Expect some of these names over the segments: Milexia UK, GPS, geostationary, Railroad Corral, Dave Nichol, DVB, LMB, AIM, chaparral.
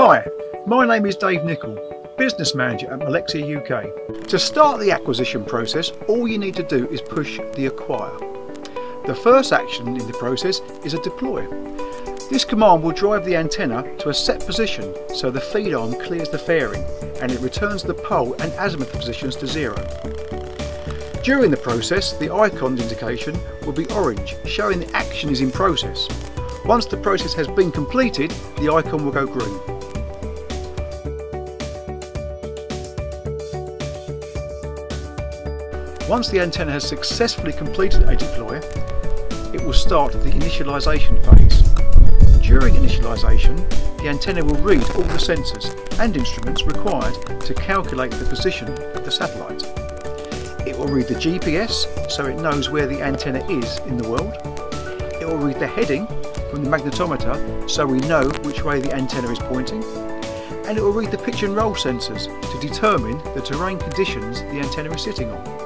Hi, my name is Dave Nichol, Business Manager at Milexia UK. To start the acquisition process, all you need to do is push the acquire. The first action in the process is a deploy. This command will drive the antenna to a set position so the feed arm clears the fairing and it returns the pole and azimuth positions to zero. During the process, the icon indication will be orange, showing the action is in process. Once the process has been completed, the icon will go green. Once the antenna has successfully completed a deploy, it will start the initialization phase. During initialization, the antenna will read all the sensors and instruments required to calculate the position of the satellite. It will read the GPS, so it knows where the antenna is in the world. It will read the heading from the magnetometer, so we know which way the antenna is pointing. And it will read the pitch and roll sensors to determine the terrain conditions the antenna is sitting on.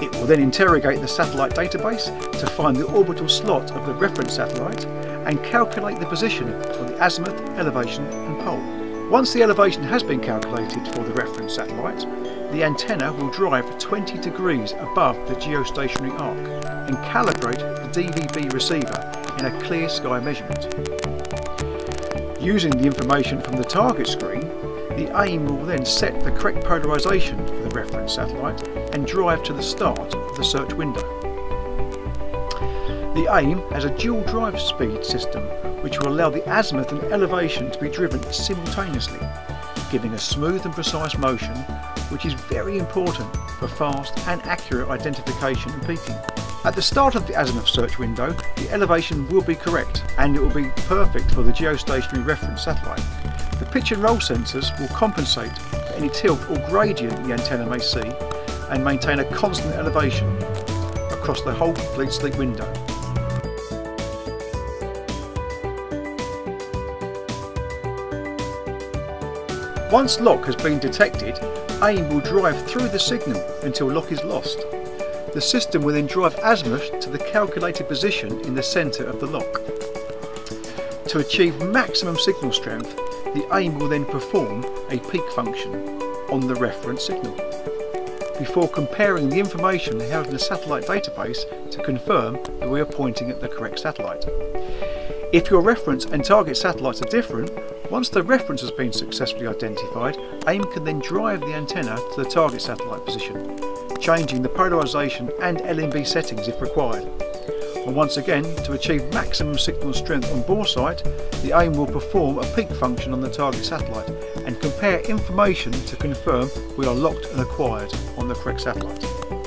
It will then interrogate the satellite database to find the orbital slot of the reference satellite and calculate the position for the azimuth, elevation and pole. Once the elevation has been calculated for the reference satellite, the antenna will drive 20 degrees above the geostationary arc and calibrate the DVB receiver in a clear sky measurement. Using the information from the target screen, the AIM will then set the correct polarisation for the reference satellite and drive to the start of the search window. The AIM has a dual drive speed system which will allow the azimuth and elevation to be driven simultaneously, giving a smooth and precise motion which is very important for fast and accurate identification and peaking. At the start of the azimuth search window, the elevation will be correct and it will be perfect for the geostationary reference satellite. The pitch and roll sensors will compensate for any tilt or gradient the antenna may see and maintain a constant elevation across the whole complete sleep window. Once lock has been detected, AIM will drive through the signal until lock is lost. The system will then drive azimuth to the calculated position in the centre of the lock. To achieve maximum signal strength, the AIM will then perform a peak function on the reference signal, before comparing the information held in the satellite database to confirm that we are pointing at the correct satellite. If your reference and target satellites are different, once the reference has been successfully identified, AIM can then drive the antenna to the target satellite position, changing the polarisation and LMB settings if required. And once again, to achieve maximum signal strength on bore site, the AIM will perform a peak function on the target satellite and compare information to confirm we are locked and acquired on the correct satellite.